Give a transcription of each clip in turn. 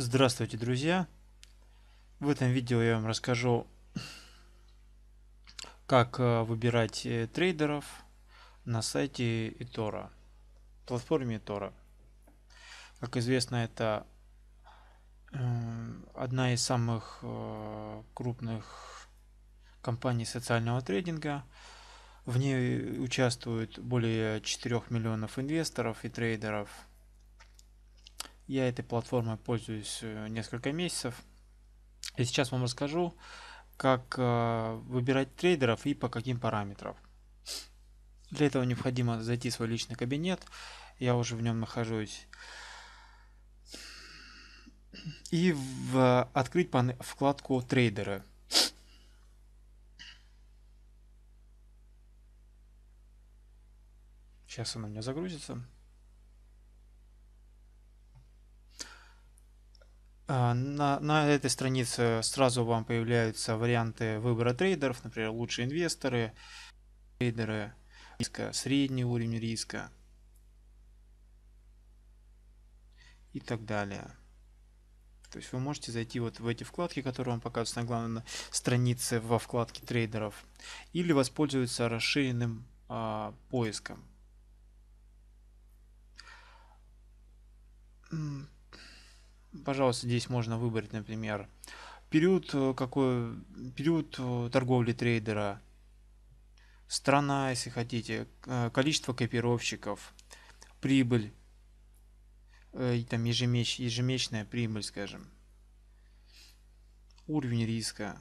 Здравствуйте, друзья! В этом видео я вам расскажу, как выбирать трейдеров на сайте eToro, платформе eToro. Как известно, это одна из самых крупных компаний социального трейдинга. В ней участвует более 4 миллионов инвесторов и трейдеров. Я этой платформой пользуюсь несколько месяцев. И сейчас вам расскажу, как выбирать трейдеров и по каким параметрам. Для этого необходимо зайти в свой личный кабинет. Я уже в нем нахожусь. И открыть вкладку «Трейдеры». Сейчас она у меня загрузится. На этой странице сразу вам появляются варианты выбора трейдеров, например, лучшие инвесторы, трейдеры риска, средний уровень риска и так далее. То есть вы можете зайти вот в эти вкладки, которые вам показываются на главной странице во вкладке трейдеров, или воспользоваться расширенным поиском. Пожалуйста, здесь можно выбрать, например, период торговли трейдера, страна, если хотите, количество копировщиков, прибыль, там ежемесячная прибыль, скажем, уровень риска.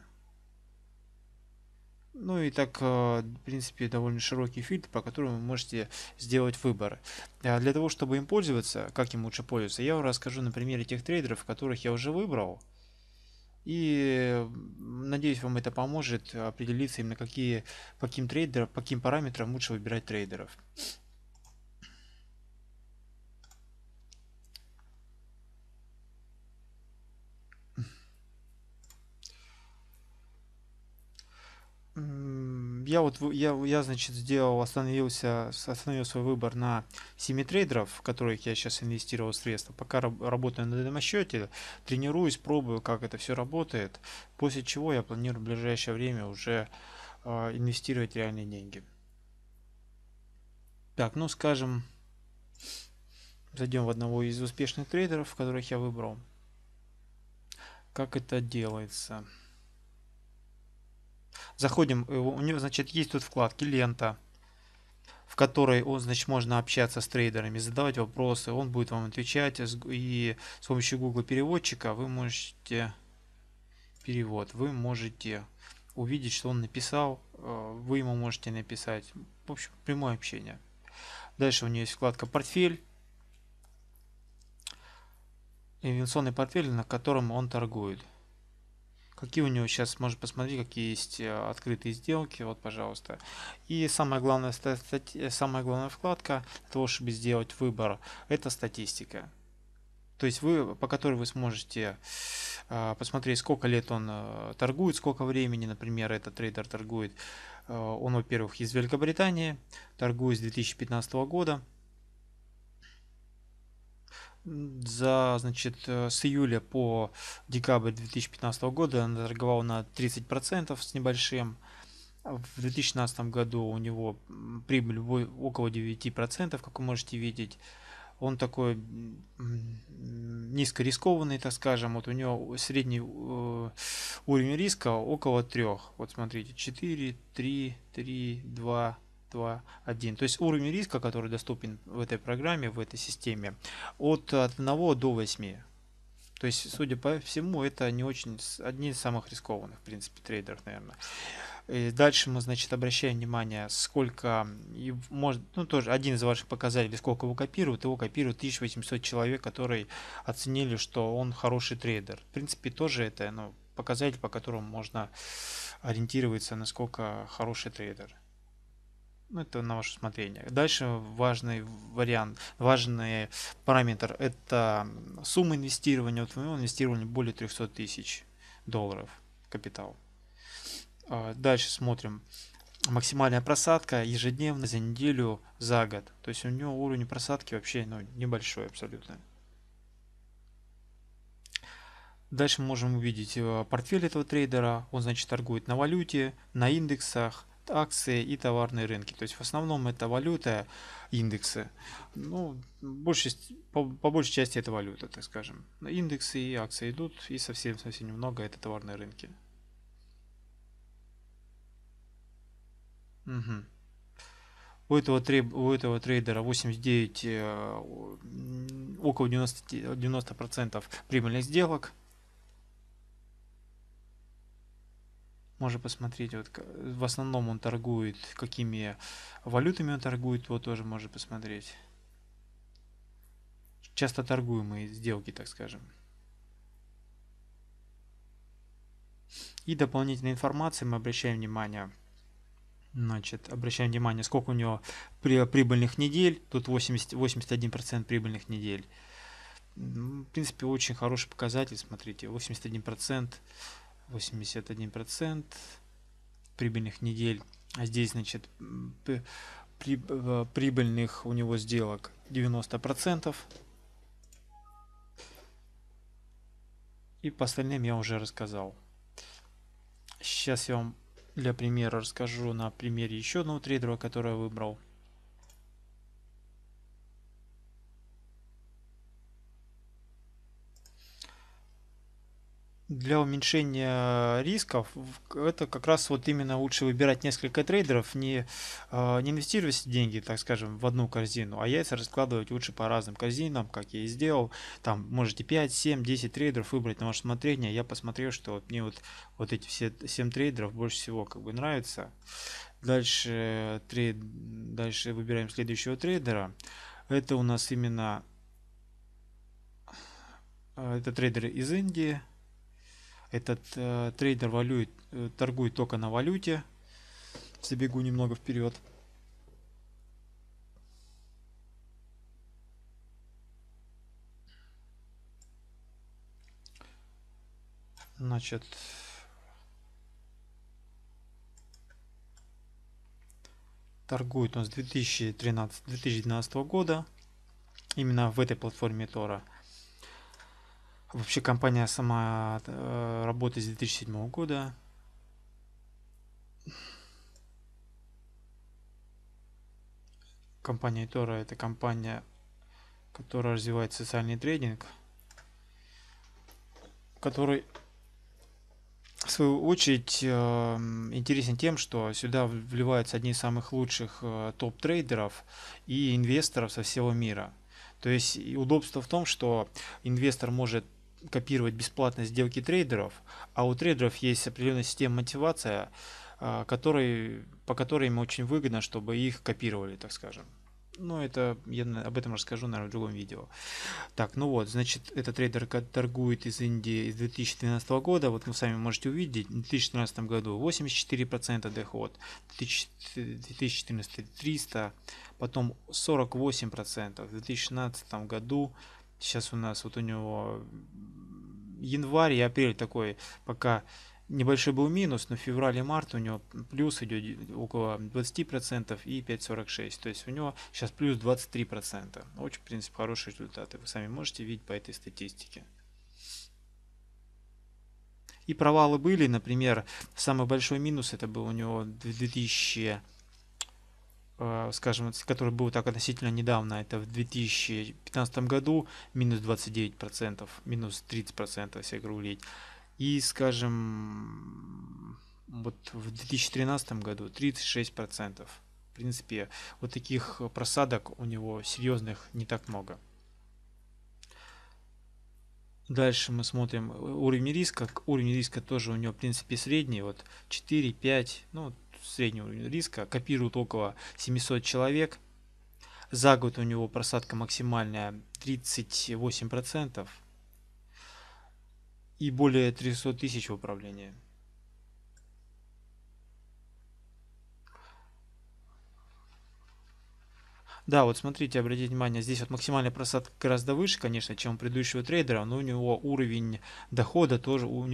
Ну и так, в принципе, довольно широкий фильтр, по которому вы можете сделать выбор. Для того, чтобы им пользоваться, как им лучше пользоваться, я вам расскажу на примере тех трейдеров, которых я уже выбрал. И надеюсь, вам это поможет определиться, именно по каким параметрам лучше выбирать трейдеров. Я остановил свой выбор на 7 трейдеров, в которых я сейчас инвестировал средства. Пока работаю на демо-счете, тренируюсь, пробую, как это все работает. После чего я планирую в ближайшее время уже инвестировать реальные деньги. Так, ну скажем, зайдем в одного из успешных трейдеров, которых я выбрал. Как это делается? Заходим, у него, значит, есть тут вкладки «Лента», в которой можно общаться с трейдерами, задавать вопросы, он будет вам отвечать, и с помощью Google переводчика вы можете увидеть, что он написал, вы ему можете написать, в общем, прямое общение. Дальше у нее есть вкладка «Портфель», инвестиционный портфель, на котором он торгует. Какие у него сейчас, можно посмотреть, какие есть открытые сделки, вот, пожалуйста. И самая главная вкладка для того, чтобы сделать выбор, это статистика. То есть по которой вы сможете посмотреть, сколько лет он торгует, сколько времени, например, этот трейдер торгует. Он, во-первых, из Великобритании, торгует с 2015 года. Значит, с июля по декабрь 2015 года он торговал на 30% с небольшим. В 2016 году у него прибыль около 9%, как вы можете видеть. Он такой низкорискованный, так скажем. Вот у него средний уровень риска около 3. Вот смотрите, 4, 3, 3, 2, 2, 1. То есть уровень риска, который доступен в этой программе, в этой системе, от 1 до 8. То есть, судя по всему, это не очень одни из самых рискованных, в принципе, трейдеров, наверное. И дальше мы, значит, обращаем внимание, сколько, тоже один из ваших показателей, сколько его копируют 1800 человек, которые оценили, что он хороший трейдер. В принципе, тоже это показатель, по которому можно ориентироваться, насколько хороший трейдер. Ну, это на ваше усмотрение. Дальше важный параметр – это сумма инвестирования. Вот у него инвестирование более 300 тысяч долларов капитал. Дальше смотрим. Максимальная просадка ежедневно, за неделю, за год. То есть у него уровень просадки вообще небольшой абсолютно. Дальше мы можем увидеть портфель этого трейдера. Он, значит, торгует на валюте, на индексах, акции и товарные рынки. То есть в основном это валюта, индексы. Ну, по большей части это валюта, так скажем. Индексы и акции идут, и совсем немного это товарные рынки. Угу. У этого трейдера 89, около 90% прибыльных сделок. Можно посмотреть, вот в основном он торгует, какими валютами он торгует, вот тоже можно посмотреть. Часто торгуемые сделки, так скажем. И дополнительной информации мы обращаем внимание. Значит, обращаем внимание, сколько у него прибыльных недель. Тут 81% прибыльных недель. В принципе, очень хороший показатель. Смотрите, 81% прибыльных недель. А здесь, значит, прибыльных у него сделок 90%. И по остальным я уже рассказал. Сейчас я вам для примера расскажу на примере еще одного трейдера, который я выбрал. Для уменьшения рисков это как раз вот именно лучше выбирать несколько трейдеров, не инвестировать деньги, так скажем, в одну корзину, а яйца раскладывать лучше по разным корзинам, как я и сделал. Там можете 5, 7, 10 трейдеров выбрать на ваше усмотрение. Я посмотрел, что вот мне вот эти все 7 трейдеров больше всего как бы нравятся. Дальше выбираем следующего трейдера. Это у нас именно это трейдер из Индии. Этот трейдер торгует только на валюте. Забегу немного вперед. Значит, торгует он с 2012 года. Именно в этой платформе eToro. Вообще компания сама работает с 2007 года. Компания eToro — это компания, которая развивает социальный трейдинг, который в свою очередь интересен тем, что сюда вливаются одни из самых лучших топ-трейдеров и инвесторов со всего мира. То есть удобство в том, что инвестор может копировать бесплатно сделки трейдеров, а у трейдеров есть определенная система мотивации, по которой им очень выгодно, чтобы их копировали, так скажем. Но это я об этом расскажу, наверное, в другом видео. Так, ну вот, значит, этот трейдер торгует из Индии с 2012 года. Вот вы сами можете увидеть, в 2013 году 84% доход, 2014 300, потом 48%. В 2016 году, сейчас у нас вот у него январь и апрель такой, пока небольшой был минус, но в феврале-марте у него плюс идет около 20% и 5,46. То есть у него сейчас плюс 23%. Очень, в принципе, хорошие результаты. Вы сами можете видеть по этой статистике. И провалы были. Например, самый большой минус это был у него 2000, скажем, который был так относительно недавно, это в 2015 году минус 29%, минус 30%, если округлить. И, скажем, вот в 2013 году 36%. В принципе, вот таких просадок у него серьезных не так много. Дальше мы смотрим уровень риска. Уровень риска тоже у него, в принципе, средний. Вот 4, 5, ну, средний уровень риска. Копируют около 700 человек. За год у него просадка максимальная 38%. И более 300 тысяч в управлении. Да, вот смотрите, обратите внимание, здесь вот максимальная просадка гораздо выше, конечно, чем у предыдущего трейдера, но у него уровень дохода тоже, вот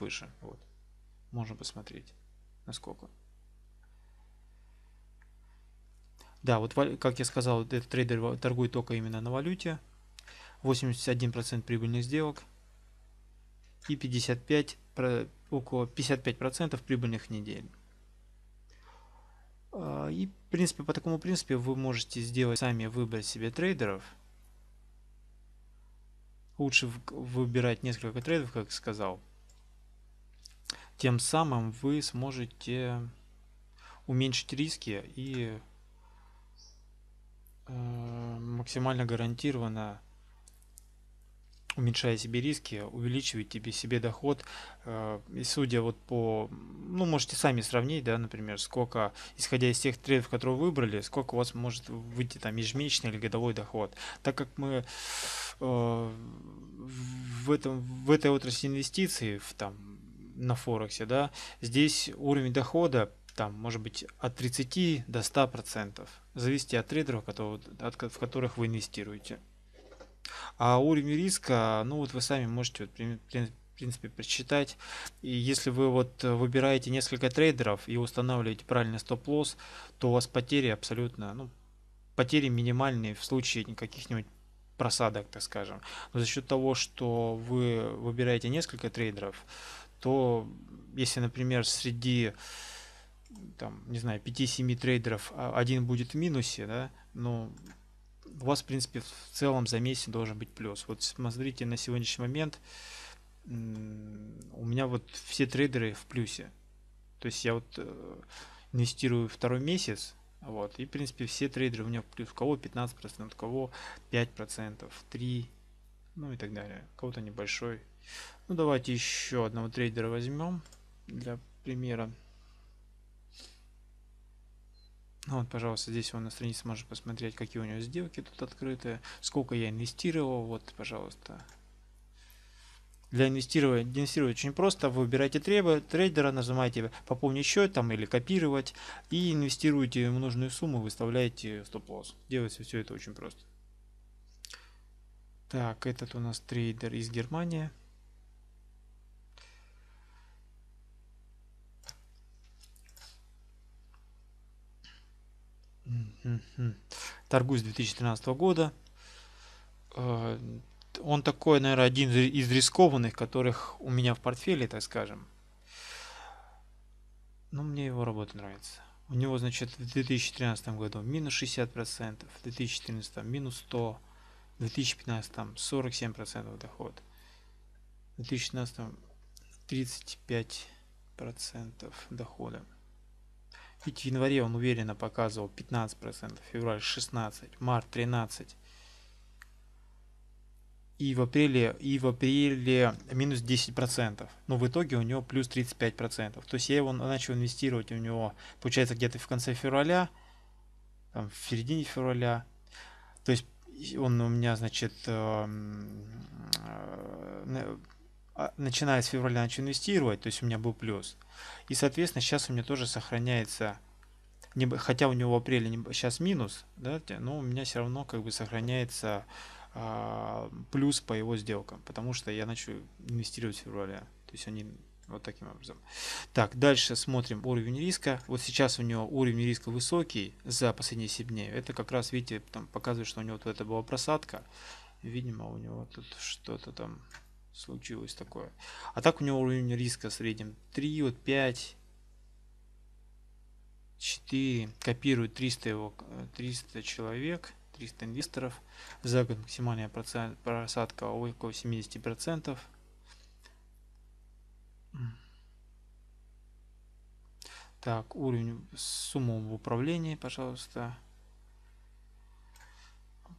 выше. Вот. Можно посмотреть, насколько. Да, вот как я сказал, этот трейдер торгует только именно на валюте. 81% прибыльных сделок. и 55% прибыльных недель. И, в принципе, по такому принципу вы можете сделать сами, выбрать себе трейдеров. Лучше выбирать несколько трейдеров, как сказал. Тем самым вы сможете уменьшить риски и максимально гарантированно, уменьшая себе риски, увеличиваете себе доход. И судя вот по, ну, можете сами сравнить, да, например, сколько, исходя из тех трейдов, которые вы выбрали, сколько у вас может выйти там ежемесячный или годовой доход. Так как мы в этой отрасли инвестиций, на Форексе, да, здесь уровень дохода там может быть от 30 до 100%, зависит от трейдеров, в которых вы инвестируете. А уровень риска, ну вот вы сами можете, в принципе, просчитать. И если вы вот выбираете несколько трейдеров и устанавливаете правильный стоп-лосс, то у вас потери абсолютно, ну, потери минимальные в случае каких-нибудь просадок, так скажем. Но за счет того, что вы выбираете несколько трейдеров, то если, например, среди там, не знаю, 5-7 трейдеров один будет в минусе, да, но у вас, в принципе, в целом за месяц должен быть плюс. Вот смотрите, на сегодняшний момент у меня вот все трейдеры в плюсе. То есть я вот инвестирую второй месяц, вот, и, в принципе, все трейдеры у меня в плюс. У кого 15%, у кого 5%, 3%, ну и так далее. У кого-то небольшой. Ну, давайте еще одного трейдера возьмем для примера. Ну, вот, пожалуйста, здесь он на странице может посмотреть, какие у него сделки тут открытые, сколько я инвестировал. Вот, пожалуйста. Для инвестирования очень просто. Вы выбираете трейдера, нажимаете «Пополнить счет» там, или «Копировать», и инвестируете ему нужную сумму, выставляете стоп-лосс. Делается все это очень просто. Так, этот у нас трейдер из Германии. Торгую с 2013 года. Он такой, наверное, один из рискованных, которых у меня в портфеле, так скажем. Но мне его работа нравится. У него, значит, в 2013 году минус 60%, в 2014 минус 100%, в 2015 47% доход, в 2016 35% дохода. Ведь в январе он уверенно показывал 15%, февраль 16%, март 13%, и в апреле минус 10%, но в итоге у него плюс 35%. То есть я его начал инвестировать, у него получается где-то в конце февраля, там, в середине февраля. То есть он у меня, значит, начиная с февраля начал инвестировать, то есть у меня был плюс. И, соответственно, сейчас у меня тоже сохраняется, хотя у него в апреле сейчас минус, да, но у меня все равно как бы сохраняется плюс по его сделкам, потому что я начал инвестировать в феврале. То есть они вот таким образом. Так, дальше смотрим уровень риска. Вот сейчас у него уровень риска высокий за последние 7 дней. Это как раз, видите, там показывает, что у него вот это была просадка. Видимо, у него тут что-то там случилось такое. А так у него уровень риска в среднем 3, вот 5, 4. Копирует 300 человек, 300 инвесторов. За год максимальная просадка около 70%. Так, уровень, сумму в управлении, пожалуйста.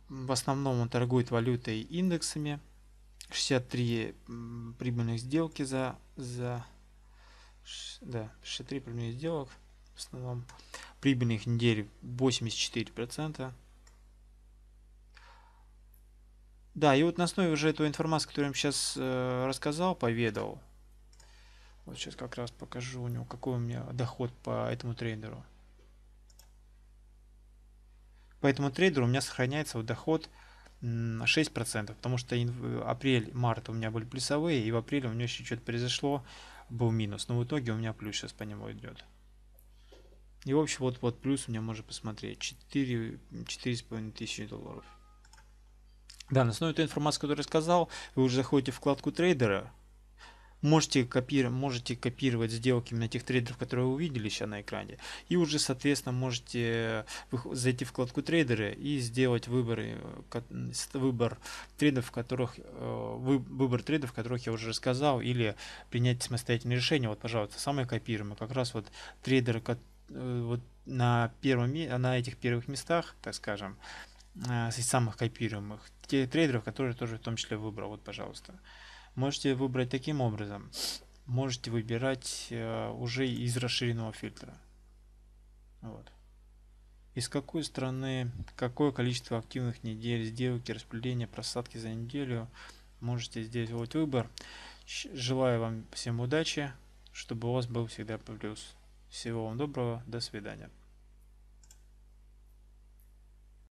В основном он торгует валютой и индексами. 63 прибыльных сделки да, 63 прибыльных сделок в основном. Прибыльных недель 84%. Да, и вот на основе уже этой информации, которую я вам сейчас рассказал, поведал. Вот сейчас как раз покажу у него, какой у меня доход по этому трейдеру. По этому трейдеру у меня сохраняется вот доход 6%, потому что апрель, март у меня были плюсовые, и в апреле у меня еще что-то произошло, был минус. Но в итоге у меня плюс сейчас по нему идет. И в общем, вот плюс у меня можно посмотреть. 4,5 тысячи долларов. Да, на основе той информации, которую я сказал, вы уже заходите в вкладку трейдера. можете копировать сделки на тех трейдеров, которые вы увидели сейчас на экране, и уже, соответственно, можете зайти в вкладку трейдеры и сделать выбор трейдов, в которых я уже рассказал, или принять самостоятельное решение. Вот, пожалуйста, самые копируемые, как раз вот трейдеры, вот на этих первых местах, так скажем, из самых копируемых, те трейдеров, которые тоже в том числе выбрал. Вот, пожалуйста, можете выбрать таким образом, можете выбирать уже из расширенного фильтра. Вот. Из какой страны, какое количество активных недель, сделки, распределения, просадки за неделю. Можете здесь сделать выбор. Желаю вам всем удачи, чтобы у вас был всегда плюс. Всего вам доброго, до свидания.